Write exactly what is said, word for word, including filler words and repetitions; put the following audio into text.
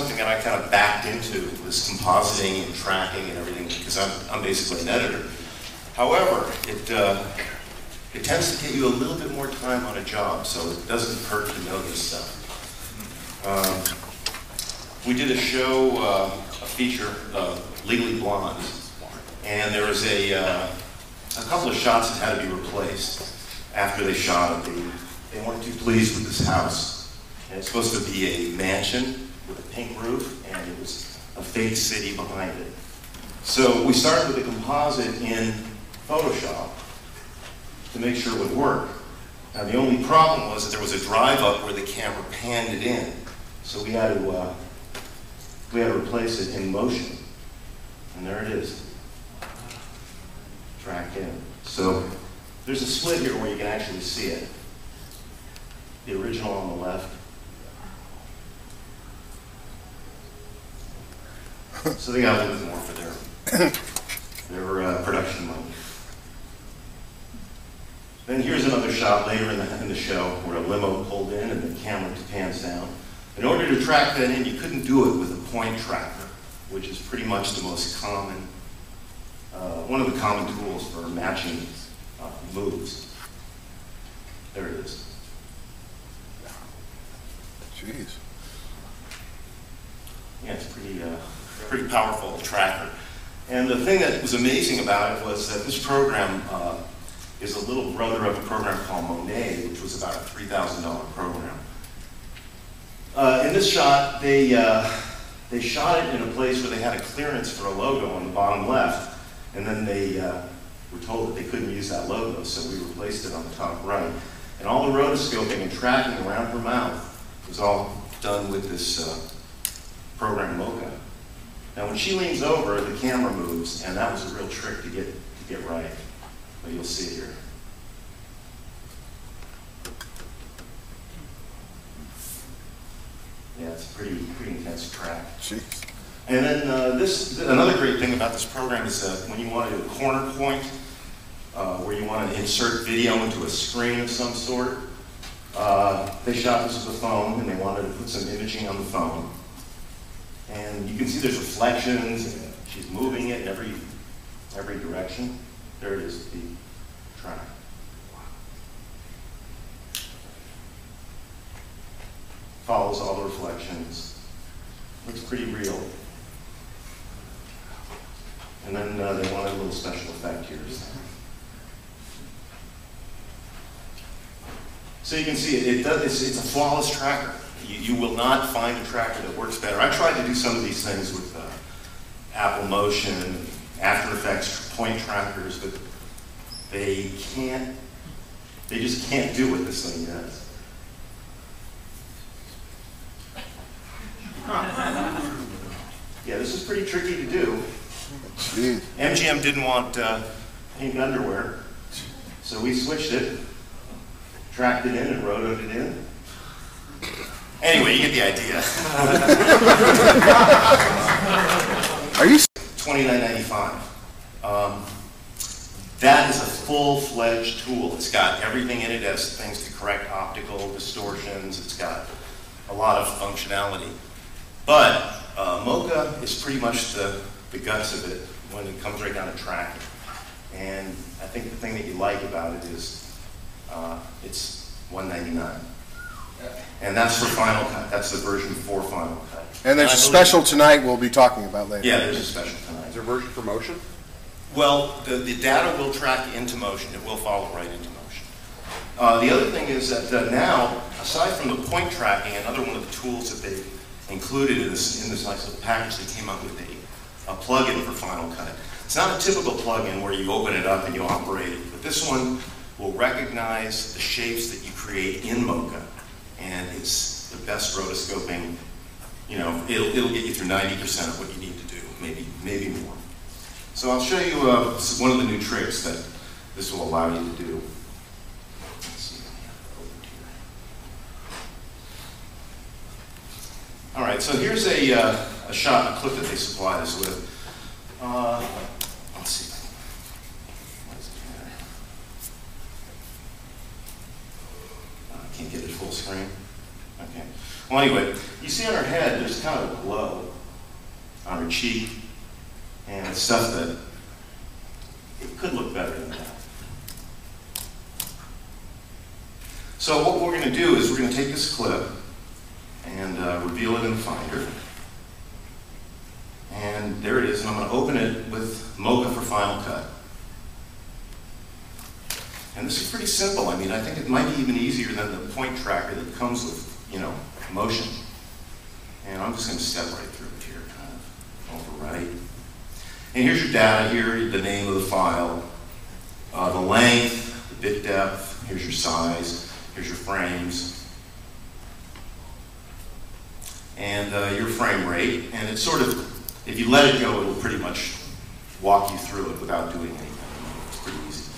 something that I kind of backed into was compositing and tracking and everything, because I'm, I'm basically an editor. However, it, uh, it tends to get you a little bit more time on a job, so it doesn't hurt to know this stuff. Um, we did a show, uh, a feature, uh, Legally Blonde, and there was a, uh, a couple of shots that had to be replaced after they shot it. They, they weren't too pleased with this house. And it's supposed to be a mansion with a pink roof, and it was a fake city behind it. So we started with a composite in Photoshop to make sure it would work. Now the only problem was that there was a drive up where the camera panned it in. So we had to, uh, we had to replace it in motion. And there it is. Tracked in. So there's a split here where you can actually see it. The original on the left. So they got a little bit more for their, their uh, production money. Then here's another shot later in the, in the show where a limo pulled in and the camera pans down. In order to track that in, you couldn't do it with a point tracker, which is pretty much the most common, uh, one of the common tools for matching uh, moves. There it is. Jeez. Yeah, it's pretty, uh, pretty powerful tracker. And the thing that was amazing about it was that this program uh, is a little brother of a program called Monet, which was about a three thousand dollar program. Uh, in this shot, they, uh, they shot it in a place where they had a clearance for a logo on the bottom left, and then they uh, were told that they couldn't use that logo, so we replaced it on the top right. And all the rotoscoping and tracking around her mouth was all done with this uh, program Mocha. Now when she leans over, the camera moves, and that was a real trick to get, to get right. But you'll see it here. Yeah, it's a pretty, pretty intense track. Jeez. And then uh, this, another great thing about this program is uh, when you want to do a corner point, uh, where you want to insert video into a screen of some sort, uh, they shot this with a phone, and they wanted to put some imaging on the phone. And you can see there's reflections, and she's moving it in every, every direction. There it is, the track. Follows all the reflections. Looks pretty real. And then uh, they wanted a little special effect here. So you can see it, it does, it's, it's a flawless tracker. You, you will not find a tracker that works better. I tried to do some of these things with uh, Apple Motion, After Effects, point trackers, but they can't, they just can't do what this thing does. Yeah, this is pretty tricky to do. Jeez. M G M didn't want uh, pink underwear, so we switched it, tracked it in, and rotoed it in. Anyway, you get the idea. Are you? twenty-nine ninety-five. Um, that is a full-fledged tool. It's got everything in it. It has things to correct optical distortions. It's got a lot of functionality. But uh, Mocha is pretty much the, the guts of it when it comes right down to tracking. And I think the thing that you like about it is uh, it's one ninety-nine. And that's for Final Cut. That's the version for Final Cut. And there's and a special tonight we'll be talking about later. Yeah, there's a special tonight. Is there a version for motion? Well, the, the data will track into motion. It will follow right into motion. Uh, the other thing is that uh, now, aside from the point tracking, another one of the tools that they included in this, in this nice little package they came up with a, a plug-in for Final Cut. It's not a typical plug-in where you open it up and you operate it, but this one will recognize the shapes that you create in Mocha. And it's the best rotoscoping. You know, it'll, it'll get you through ninety percent of what you need to do, maybe maybe more. So I'll show you uh, one of the new tricks that this will allow you to do. Let's see, I have it opened here. All right, so here's a, uh, a shot, a clip that they supplied us with. Uh, let's see. Can't get it full screen. Okay. Well, anyway, You see on her head, there's kind of a glow on her cheek and stuff that it could look better than that. So what we're going to do is we're going to take this clip and uh, reveal it in Finder. And there it is, and I'm going to open it with Mocha for Final Cut. And this is pretty simple. I mean, I think it might be even easier than the point tracker that comes with, you know, Motion. And I'm just going to step right through it here, kind of overwrite. And here's your data here, the name of the file, uh, the length, the bit depth, here's your size, here's your frames, and uh, your frame rate. And it's sort of, if you let it go, it'll pretty much walk you through it without doing anything. It's pretty easy.